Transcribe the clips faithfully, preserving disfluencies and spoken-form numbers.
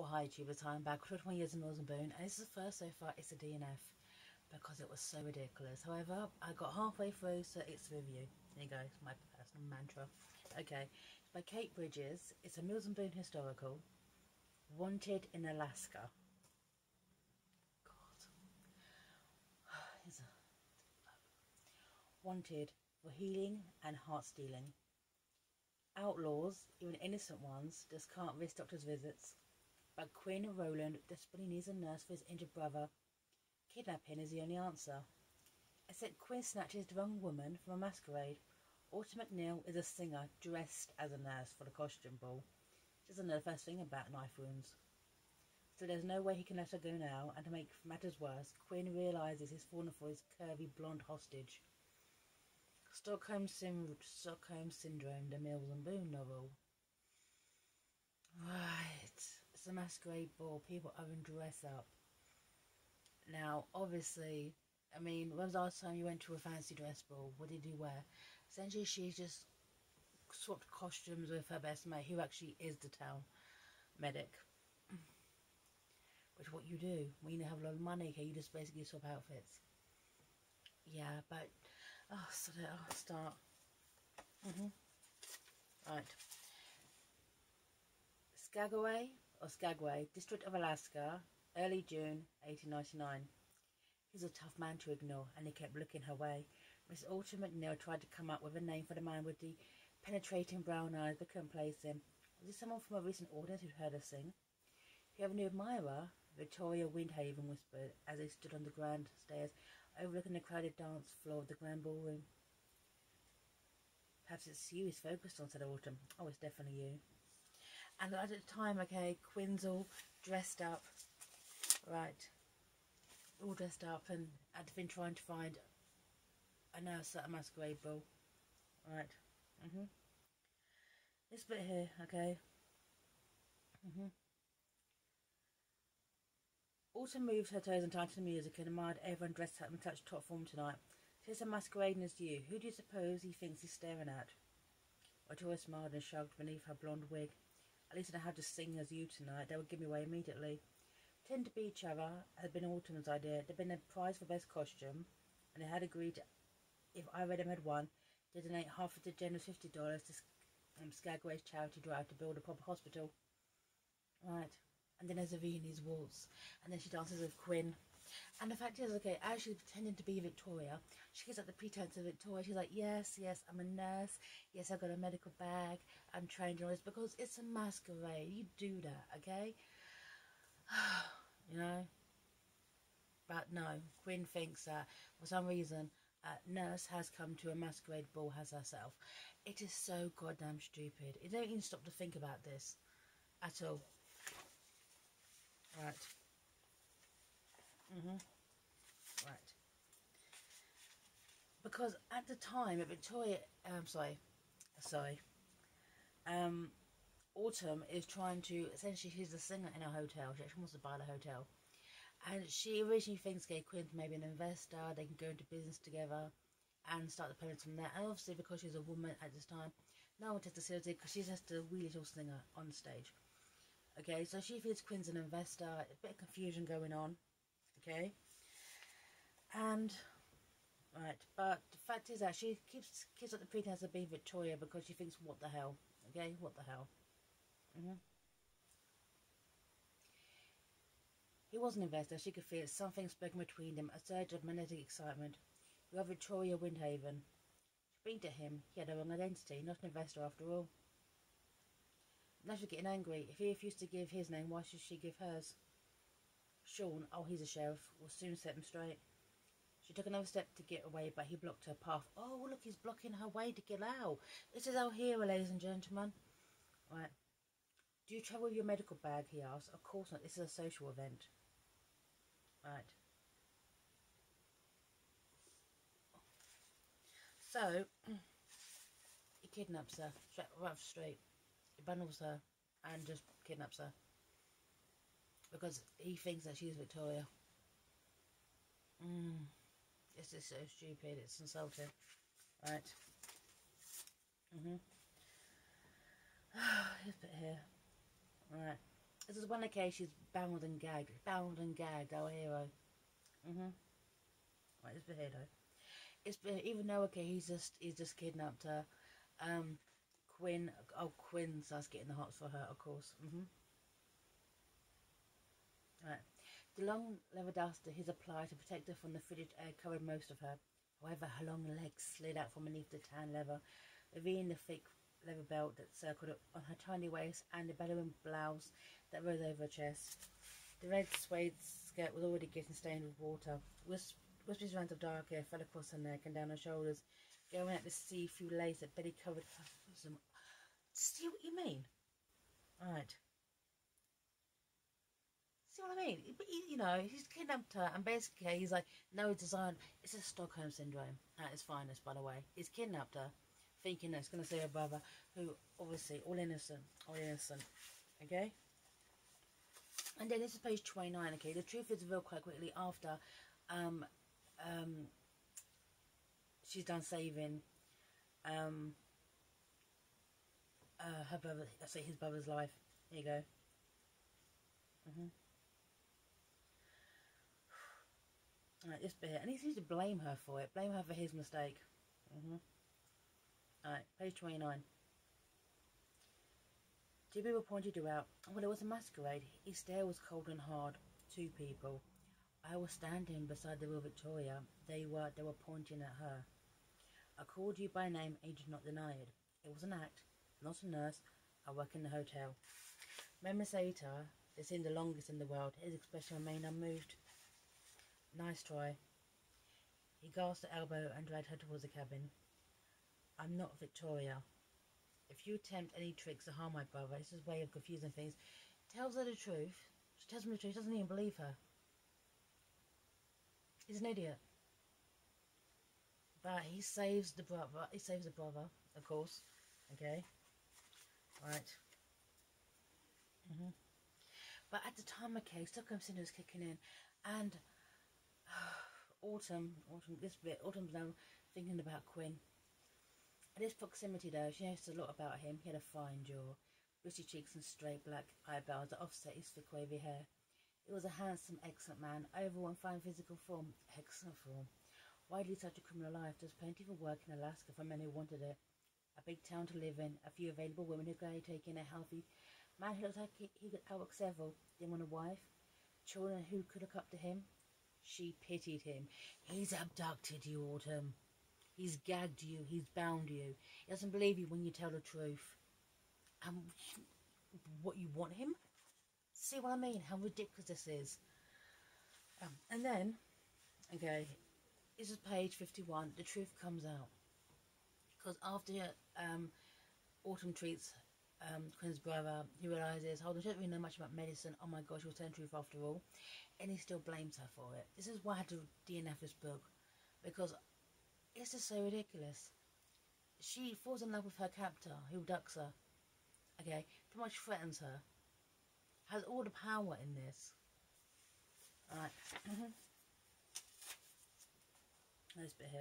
Well, hi YouTubers, I'm back for twenty years in Mills and Boon, and this is the first so far it's a D N F because it was so ridiculous. However, I got halfway through, so it's a review. There you go, it's my personal mantra. Okay, it's by Kate Bridges. It's a Mills and Boon historical. Wanted in Alaska. God. It's a... Wanted for healing and heart stealing. Outlaws, even innocent ones, just can't risk doctor's visits. But Quinn Rowlan desperately needs a nurse for his injured brother. Kidnapping is the only answer. Except Quinn snatches the wrong woman from a masquerade. Autumn McNeil is a singer dressed as a nurse for the costume ball. Just another first thing about knife wounds. So there's no way he can let her go now, and to make matters worse, Quinn realises he's fallen for his curvy blonde hostage. Stockholm, Sim Stockholm Syndrome, the Mills and Boon novel. Right, it's a masquerade ball. People are in dress up. Now, obviously, I mean, when was the last time you went to a fancy dress ball? What did you wear? Essentially, she's just swapped costumes with her best mate, who actually is the town medic. Which is what you do when you have a lot of money. Okay, you just basically swap outfits. Yeah, but... Oh, so I'll start. Mm-hmm. Right. Skagway, or Skagway, District of Alaska, early June, eighteen ninety-nine. He was a tough man to ignore, and he kept looking her way. Miss Autumn McNeil tried to come up with a name for the man with the penetrating brown eyes, but couldn't place him. Was this someone from a recent audience who'd heard her sing? "You have a new admirer?" Victoria Windhaven whispered as they stood on the grand stairs, overlooking the crowded dance floor of the grand ballroom. "Perhaps it's you he's focused on," said Autumn. "Oh, it's definitely you." And at the time, okay, Quinn's all dressed up, right, all dressed up, and had been trying to find a nurse at a masquerade ball, right, mm-hmm. This bit here, okay, mm-hmm. Autumn moved her toes and tied to the music and admired everyone dressed up and touched top form tonight. "Tis a masquerading as you. Who do you suppose he thinks he's staring at?" Victoria smiled and shrugged beneath her blonde wig. "At least I know how to sing as you tonight. They would give me away immediately." Pretend to be each other had been Autumn's idea. There'd been a prize for best costume, and they had agreed to, if I read him had won, to donate half of the generous fifty dollars to um, Skagway's charity drive to build a proper hospital. Right. And then there's a Viennese waltz, and then she dances with Quinn. And the fact is, okay, as she's pretending to be Victoria, she gives up the pretense of Victoria. She's like, yes, yes, I'm a nurse. Yes, I've got a medical bag. I'm trained in all this, because it's a masquerade. You do that, okay? You know? But no, Quinn thinks that, for some reason, a nurse has come to a masquerade ball as herself. It is so goddamn stupid. You don't even stop to think about this at all. Right. Mhm. Right. Because at the time, at Victoria, I'm um, sorry, sorry. Um, Autumn is trying to essentially she's a singer in a hotel. She actually wants to buy the hotel, and she originally thinks Gay Quinn's maybe an investor. They can go into business together and start the payments from there. And obviously, because she's a woman at this time, no one takes her seriously because she's just a wee little singer on stage. Okay, so she feels Quinn's an investor, a bit of confusion going on, okay, and, right, but the fact is that she keeps, keeps up the pretense of being Victoria because she thinks, what the hell, okay, what the hell, mm-hmm. He was an investor, she could feel something spoken between them, a surge of magnetic excitement. "You are Victoria Windhaven." She beamed at him, he had her own identity, not an investor after all. Now she's getting angry. If he refused to give his name, why should she give hers? Sean, oh, he's a sheriff, will soon set him straight. She took another step to get away, but he blocked her path. Oh, look, he's blocking her way to get out. This is our hero, ladies and gentlemen. Right. "Do you travel with your medical bag?" he asked. "Of course not. This is a social event." Right. So, he kidnaps her, right straight. Bundles her and just kidnaps her because he thinks that she's Victoria. Mm. This is so stupid, it's insulting. Right. Mm-hmm. This bit here. Right. This is when the case is bound and gagged. Bound and gagged, our hero. Mm-hmm. Right, it's Behedo. It's been, even though okay, he's just he's just kidnapped her. Um, Quinn, oh Quinn starts getting the hots for her, of course. Mm-hmm. Right. The long leather duster he's applied to protect her from the frigid air covered most of her. However, her long legs slid out from beneath the tan leather, revealing the thick leather belt that circled up on her tiny waist and the bellowing blouse that rose over her chest. The red suede skirt was already getting stained with water. Wisp wispy strands of dark hair fell across her neck and down her shoulders, going at the sea through lace that barely covered her. Some... See what you mean? Alright. See what I mean? But he, you know, he's kidnapped her, and basically he's like, no design. It's a Stockholm syndrome at its finest, by the way. He's kidnapped her, thinking that it's going to see her brother, who obviously all innocent, all innocent. Okay. And then this is page twenty-nine. Okay, the truth is revealed quite quickly after, um, um, she's done saving, um, uh, her brother. I say his brother's life. There you go. Mm-hmm. Alright, this bit here. And he seems to blame her for it. Blame her for his mistake. Mm-hmm. Alright, page twenty-nine. Two people pointed you out. Well, it was a masquerade. His stare was cold and hard. Two people. I was standing beside the real Victoria. They were, they were pointing at her. I called you by name and you did not deny it. It was an act. Not a nurse. I work in the hotel. Memesata, they seemed the longest in the world. His expression remained unmoved. Nice try. He gasped at elbow and dragged her towards the cabin. I'm not Victoria. If you attempt any tricks to harm my brother, it's his way of confusing things. Tells her the truth. She tells him the truth. She doesn't even believe her. He's an idiot. But he saves the brother. He saves the brother, of course. Okay. Right. Mm-hmm. But at the time of case, Stockholm syndrome was kicking in, and. Autumn, Autumn, this bit, Autumn's now thinking about Quinn. At his proximity though, she noticed a lot about him. He had a fine jaw, bushy cheeks and straight black eyebrows that offset his thick wavy hair. He was a handsome, excellent man, overall in fine physical form, excellent form. Why did such a criminal life? There was plenty of work in Alaska for men who wanted it. A big town to live in, a few available women who could take in a healthy man who looked like he, he could outwork several. Didn't want a wife, children who could look up to him. She pitied him. He's abducted you, Autumn. He's gagged you. He's bound you. He doesn't believe you when you tell the truth. And what, you want him? See what I mean? How ridiculous this is. Um, and then, okay, this is page fifty-one. The truth comes out. Because after um, Autumn treats um, Quinn's brother, he realises, hold on, she doesn't really know much about medicine. Oh my gosh, she'll tell the truth after all. And he still blames her for it. This is why I had to D N F this book, because it's just so ridiculous. She falls in love with her captor, who abducts her. Okay, pretty much threatens her. Has all the power in this. Alright. Mm-hmm. This bit here.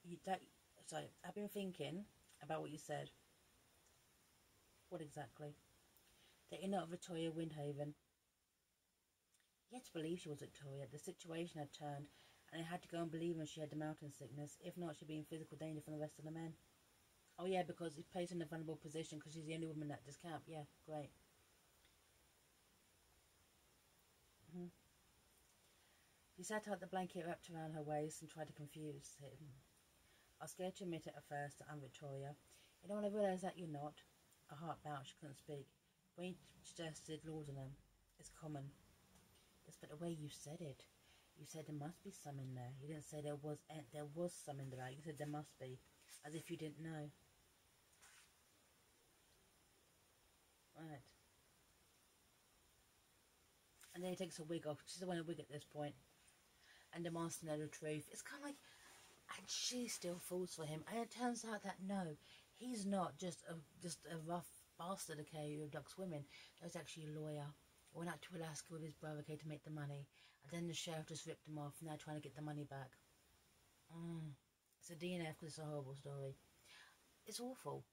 Mm-hmm. You don't, so, I've been thinking about what you said. What exactly? That you're not Victoria Windhaven. He had to believe she was Victoria. The situation had turned, and he had to go and believe her she had the mountain sickness. If not, she'd be in physical danger from the rest of the men. Oh yeah, because he's placed in a vulnerable position because she's the only woman at this camp. Yeah, great. Mm-hmm. He sat out the blanket wrapped around her waist and tried to confuse him. I was scared to admit it at first that I'm Victoria. You know, when I realised that you're not. Her heart bounced, she couldn't speak. When you suggested laudanum, it's common. It's but the way you said it. You said there must be some in there. You didn't say there was there was some in the bag. You said there must be, as if you didn't know. Right. And then he takes a wig off. She's wearing a wig at this point, and demands to know the truth. It's kind of like. And she still falls for him, and it turns out that no, he's not just a just a rough bastard, okay, who abducts women. There's actually a lawyer. He went out to Alaska with his brother, okay, to make the money, and then the sheriff just ripped him off, and they're trying to get the money back. Mm. It's a D N F because it's a horrible story. It's awful.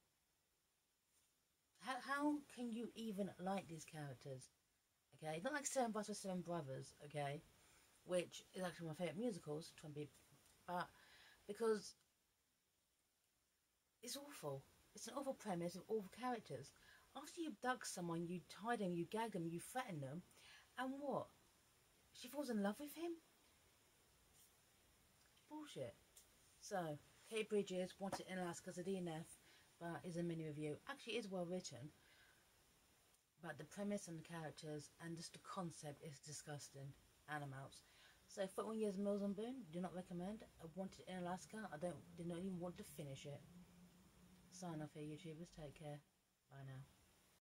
How, how can you even like these characters? Okay, not like Seven Brothers or Seven Brothers, okay, which is actually my favourite musicals, trying to be, but because it's awful. It's an awful premise of awful characters. After you abduct someone, you tie them, you gag them, you threaten them, and what? She falls in love with him? Bullshit. So, Kate Bridges, Wanted in Alaska, is a D N F, but is a mini review. Actually, it is well written, but the premise and the characters and just the concept is disgusting. And I'm out. So, fourteen years Mills and Boon, do not recommend. I Wanted in Alaska. I don't, did not even want to finish it. Sign off here, YouTubers. Take care. Bye now.